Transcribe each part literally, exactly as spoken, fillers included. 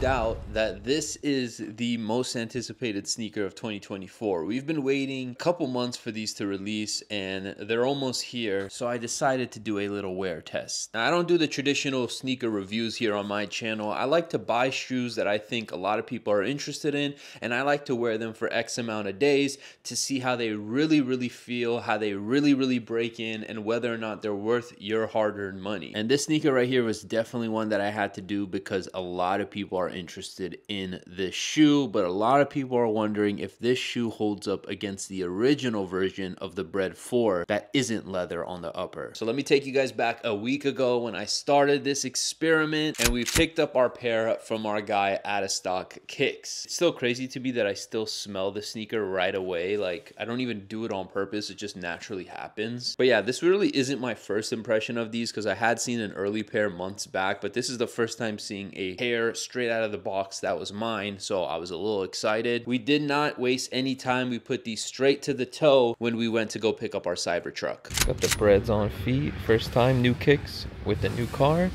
doubt that this is the most anticipated sneaker of twenty twenty-four. We've been waiting a couple months for these to release and they're almost here, so I decided to do a little wear test. Now, I don't do the traditional sneaker reviews here on my channel. I like to buy shoes that I think a lot of people are interested in, and I like to wear them for X amount of days to see how they really, really feel, how they really, really break in, and whether or not they're worth your hard-earned money. And this sneaker right here was definitely one that I had to do because a lot of people are interested in this shoe, but a lot of people are wondering if this shoe holds up against the original version of the BRED four that isn't leather on the upper. So let me take you guys back a week ago when I started this experiment, and we picked up our pair from our guy Astock Kicks. It's still crazy to me that I still smell the sneaker right away. Like, I don't even do it on purpose, it just naturally happens. But yeah, this really isn't my first impression of these because I had seen an early pair months back, but this is the first time seeing a pair straight out of the box that was mine, so I was a little excited. We did not waste any time. We put these straight to the toe when we went to go pick up our Cybertruck. Got the Breds on feet, first time new kicks with the new car.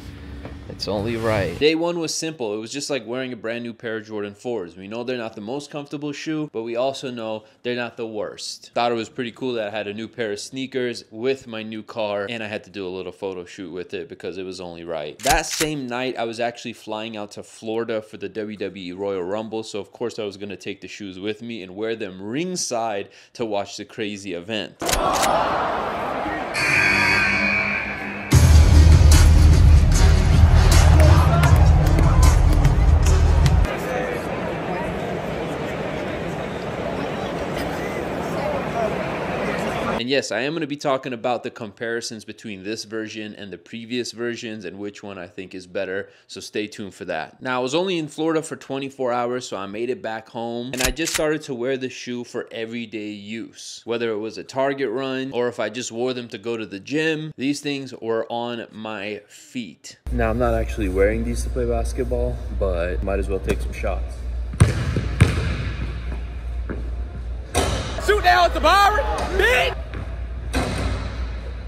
It's only right. Day one was simple. It was just like wearing a brand new pair of Jordan fours. We know they're not the most comfortable shoe, but we also know they're not the worst. Thought it was pretty cool that I had a new pair of sneakers with my new car, and I had to do a little photo shoot with it because it was only right. That same night, I was actually flying out to Florida for the W W E Royal Rumble, so of course I was going to take the shoes with me and wear them ringside to watch the crazy event. And yes, I am going to be talking about the comparisons between this version and the previous versions and which one I think is better, so stay tuned for that. Now, I was only in Florida for twenty-four hours, so I made it back home, and I just started to wear the shoe for everyday use. Whether it was a Target run or if I just wore them to go to the gym, these things were on my feet. Now, I'm not actually wearing these to play basketball, but might as well take some shots. Shoot down to Byron, bitch!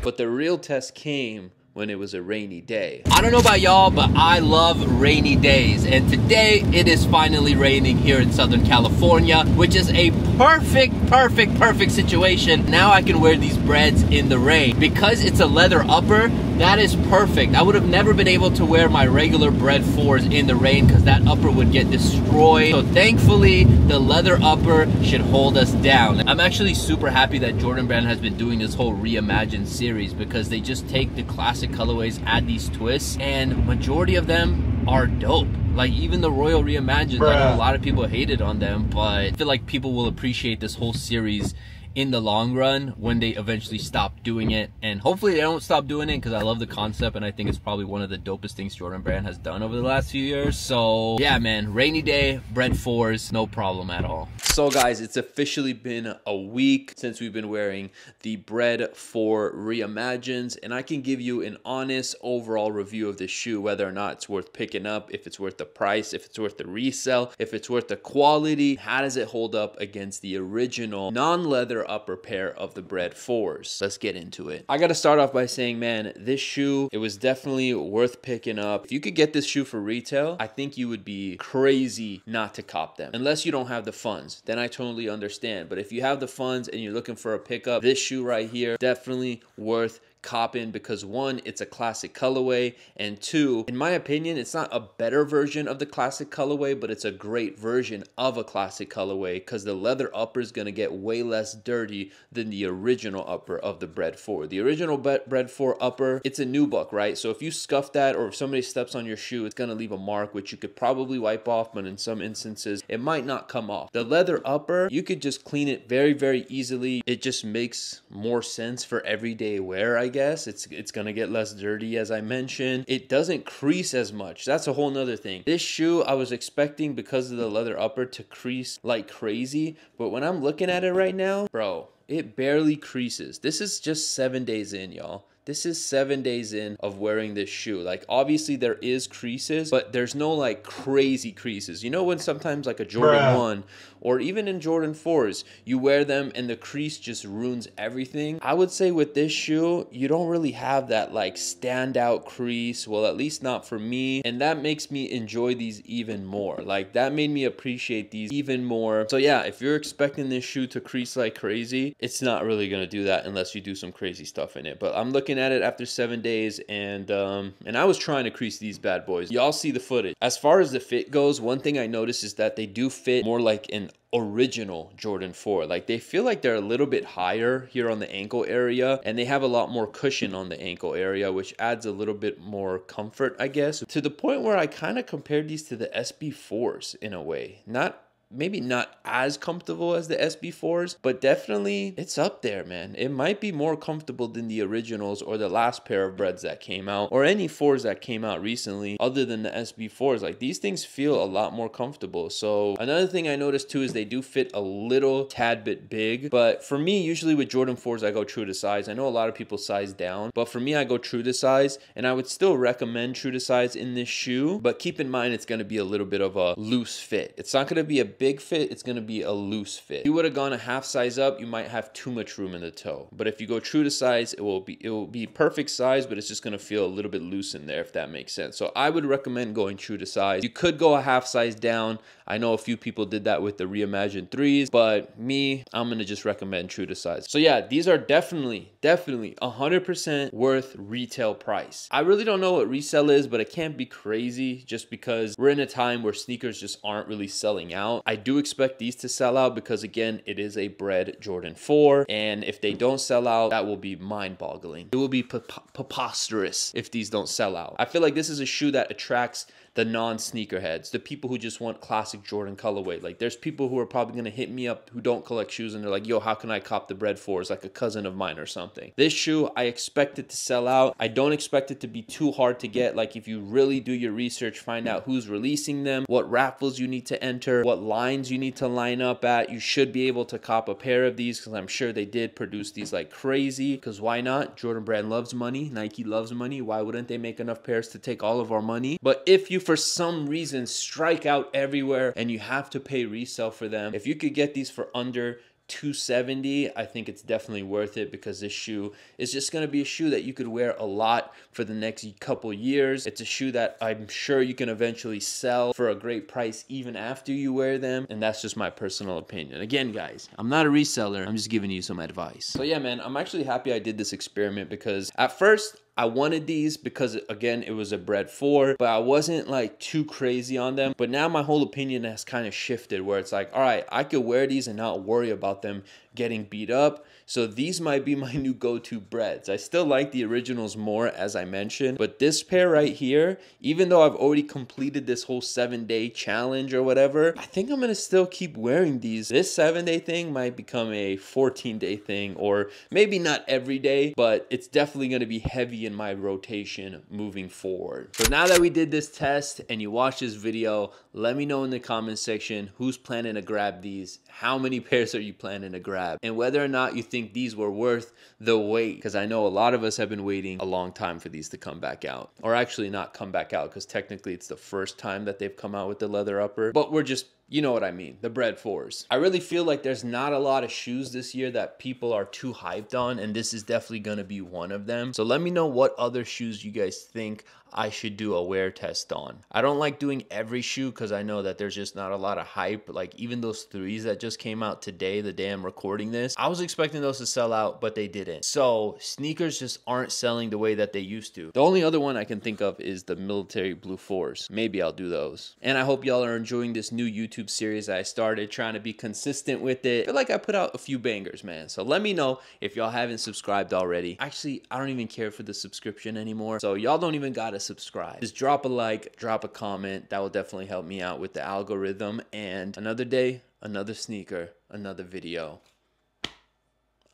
But the real test came when it was a rainy day. I don't know about y'all, but I love rainy days. And today it is finally raining here in Southern California, which is a perfect, perfect, perfect situation. Now I can wear these Breds in the rain. Because it's a leather upper, that is perfect. I would have never been able to wear my regular BRED fours in the rain because that upper would get destroyed. So thankfully, the leather upper should hold us down. I'm actually super happy that Jordan Brand has been doing this whole Reimagined series because they just take the classic colorways, add these twists, and majority of them are dope. Like, even the Royal Reimagined, I know a lot of people hated on them, but I feel like people will appreciate this whole series in the long run when they eventually stop doing it. And hopefully they don't stop doing it because I love the concept and I think it's probably one of the dopest things Jordan Brand has done over the last few years. So yeah, man, rainy day, BRED fours, no problem at all. So guys, it's officially been a week since we've been wearing the BRED four Reimagines, and I can give you an honest overall review of this shoe, whether or not it's worth picking up, if it's worth the price, if it's worth the resell, if it's worth the quality, how does it hold up against the original non-leather upper pair of the BRED fours. Let's get into it. I gotta start off by saying, man, this shoe, it was definitely worth picking up. If you could get this shoe for retail, I think you would be crazy not to cop them. Unless you don't have the funds, then I totally understand. But if you have the funds and you're looking for a pickup, this shoe right here, definitely worth cop in because one, it's a classic colorway, and two, in my opinion, it's not a better version of the classic colorway, but it's a great version of a classic colorway because the leather upper is going to get way less dirty than the original upper of the BRED four. The original BRED four upper, it's a new buck, right? So if you scuff that or if somebody steps on your shoe, it's going to leave a mark, which you could probably wipe off, but in some instances, it might not come off. The leather upper, you could just clean it very, very easily. It just makes more sense for everyday wear, I guess. It's it's gonna get less dirty, as I mentioned. It doesn't crease as much. That's a whole nother thing. This shoe, I was expecting, because of the leather upper, to crease like crazy, but when I'm looking at it right now, bro, it barely creases. This is just seven days in, y'all. This is seven days in of wearing this shoe. Like, obviously there is creases, but there's no like crazy creases. You know when sometimes like a Jordan one or even in Jordan fours, you wear them and the crease just ruins everything? I would say with this shoe, you don't really have that like standout crease. Well, at least not for me. And that makes me enjoy these even more. Like, that made me appreciate these even more. So yeah, if you're expecting this shoe to crease like crazy, it's not really gonna do that unless you do some crazy stuff in it. But I'm looking at it after seven days and um and I was trying to crease these bad boys. Y'all see the footage. As far as the fit goes, one thing I noticed is that they do fit more like an original Jordan four. Like, they feel like they're a little bit higher here on the ankle area, and they have a lot more cushion on the ankle area, which adds a little bit more comfort, I guess, to the point where I kind of compared these to the S B fours in a way. Not maybe not as comfortable as the S B fours, but definitely it's up there, man. It might be more comfortable than the originals or the last pair of Breds that came out, or any fours that came out recently other than the S B fours. Like, these things feel a lot more comfortable. So another thing I noticed too is they do fit a little tad bit big, but for me, usually with Jordan fours, I go true to size. I know a lot of people size down, but for me, I go true to size, and I would still recommend true to size in this shoe, but keep in mind it's going to be a little bit of a loose fit. It's not going to be a big fit, it's gonna be a loose fit. If you would have gone a half size up, you might have too much room in the toe. But if you go true to size, it will be it will be perfect size, but it's just gonna feel a little bit loose in there, if that makes sense. So I would recommend going true to size. You could go a half size down. I know a few people did that with the Reimagined threes, but me, I'm gonna just recommend true to size. So yeah, these are definitely, definitely one hundred percent worth retail price. I really don't know what resell is, but it can't be crazy just because we're in a time where sneakers just aren't really selling out. I do expect these to sell out because, again, it is a Bred Jordan four, and if they don't sell out, that will be mind-boggling. It will be preposterous if these don't sell out. I feel like this is a shoe that attracts the non-sneakerheads, the people who just want classic Jordan colorway. Like, there's people who are probably gonna hit me up who don't collect shoes, and they're like, yo, how can I cop the Bred fours, like a cousin of mine or something? This shoe, I expect it to sell out. I don't expect it to be too hard to get. Like, if you really do your research, find out who's releasing them, what raffles you need to enter, what lines you need to line up at, you should be able to cop a pair of these, because I'm sure they did produce these like crazy, because why not? Jordan Brand loves money, Nike loves money, why wouldn't they make enough pairs to take all of our money? But if you for some reason strike out everywhere and you have to pay resale for them, if you could get these for under two seventy, I think it's definitely worth it, because this shoe is just going to be a shoe that you could wear a lot for the next couple years. It's a shoe that I'm sure you can eventually sell for a great price even after you wear them, and that's just my personal opinion. Again, guys, I'm not a reseller, I'm just giving you some advice. So yeah, man, I'm actually happy I did this experiment, because at first I wanted these because, again, it was a Bred four, but I wasn't like too crazy on them. But now my whole opinion has kind of shifted, where it's like, all right, I could wear these and not worry about them getting beat up. So these might be my new go-to Breds. I still like the originals more, as I mentioned, but this pair right here, even though I've already completed this whole seven day challenge or whatever, I think I'm gonna still keep wearing these. This seven day thing might become a fourteen day thing, or maybe not every day, but it's definitely gonna be heavy in my rotation moving forward. So now that we did this test and you watched this video, let me know in the comment section who's planning to grab these, how many pairs are you planning to grab, and whether or not you think these were worth the wait, because I know a lot of us have been waiting a long time for these to come back out, or actually not come back out, because technically it's the first time that they've come out with the leather upper, but we're just, you know what I mean, the Bred fours. I really feel like there's not a lot of shoes this year that people are too hyped on, and this is definitely gonna be one of them. So let me know what other shoes you guys think I should do a wear test on. I don't like doing every shoe, because I know that there's just not a lot of hype. Like, even those threes that just came out today, the day I'm recording this, I was expecting those to sell out, but they didn't. So sneakers just aren't selling the way that they used to. The only other one I can think of is the military blue fours. Maybe I'll do those. And I hope y'all are enjoying this new YouTube series that I started, trying to be consistent with it. I feel like I put out a few bangers, man. So let me know if y'all haven't subscribed already. Actually, I don't even care for the subscription anymore. So y'all don't even gotta subscribe. Just drop a like, drop a comment. That will definitely help me out with the algorithm. And another day, another sneaker, another video.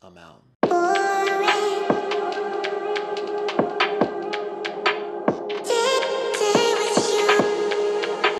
I'm out.